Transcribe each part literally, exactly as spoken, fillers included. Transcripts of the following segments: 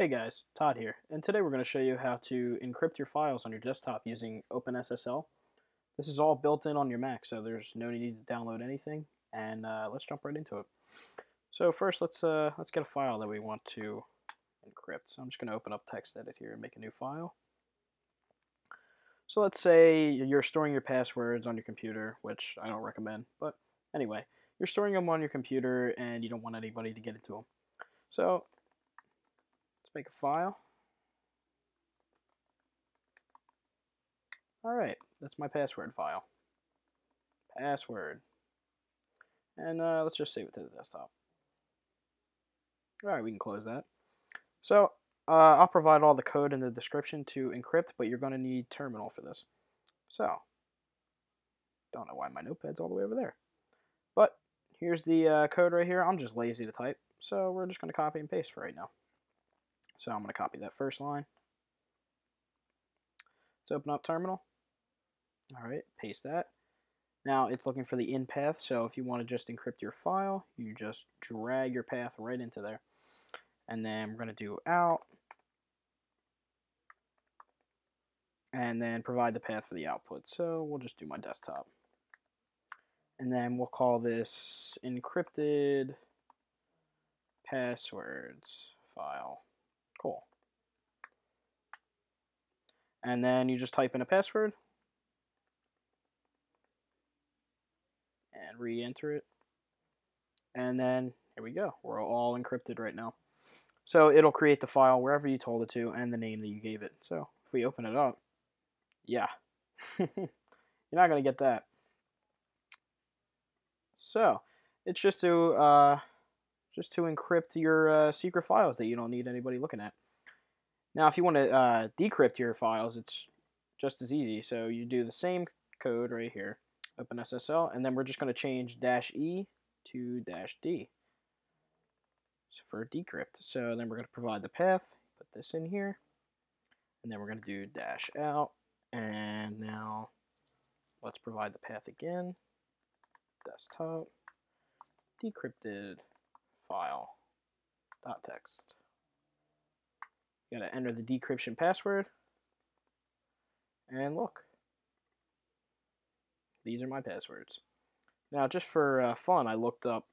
Hey guys, Todd here, and today we're going to show you how to encrypt your files on your desktop using OpenSSL. This is all built in on your Mac, so there's no need to download anything, and uh, let's jump right into it. So first, let's uh, let's get a file that we want to encrypt. So I'm just going to open up TextEdit here and make a new file. So let's say you're storing your passwords on your computer, which I don't recommend, but anyway, you're storing them on your computer and you don't want anybody to get into them. So make a file. Alright, that's my password file. Password. And uh, let's just save it to the desktop. Alright, we can close that. So, uh, I'll provide all the code in the description to encrypt, but you're going to need terminal for this. So, don't know why my notepad's all the way over there. But, here's the uh, code right here. I'm just lazy to type, so we're just going to copy and paste for right now. So I'm going to copy that first line. Let's open up terminal. Alright, paste that. Now it's looking for the in path, so if you want to just encrypt your file, you just drag your path right into there. And then we're going to do out. And then provide the path for the output. So we'll just do my desktop. And then we'll call this encrypted passwords file. Cool. And then you just type in a password and re-enter it. And then here we go. We're all encrypted right now. So it'll create the file wherever you told it to and the name that you gave it. So if we open it up, yeah, you're not going to get that. So it's just to uh, just to encrypt your uh, secret files that you don't need anybody looking at. Now if you want to uh, decrypt your files, it's just as easy. So you do the same code right here, OpenSSL, and then we're just going to change dash E to dash D for decrypt. So then we're going to provide the path, put this in here, and then we're going to do dash out, and now let's provide the path again, desktop, decrypted file dot text. You gotta enter the decryption password, and look, these are my passwords. Now, just for uh, fun, I looked up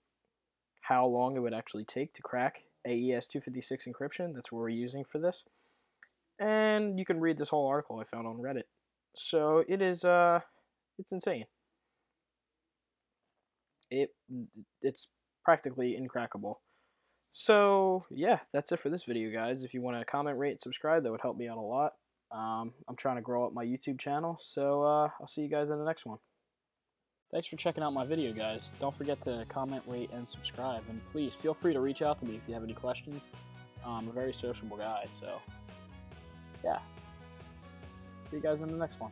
how long it would actually take to crack A E S two fifty-six encryption. That's what we're using for this, and you can read this whole article I found on Reddit. So it is, uh, it's insane. It, it's. Practically incrackable. So yeah, that's it for this video, guys. If you want to comment, rate, subscribe, that would help me out a lot. Um, I'm trying to grow up my YouTube channel, so uh, I'll see you guys in the next one. Thanks for checking out my video, guys. Don't forget to comment, rate, and subscribe, and please feel free to reach out to me if you have any questions. I'm a very sociable guy, so yeah. See you guys in the next one.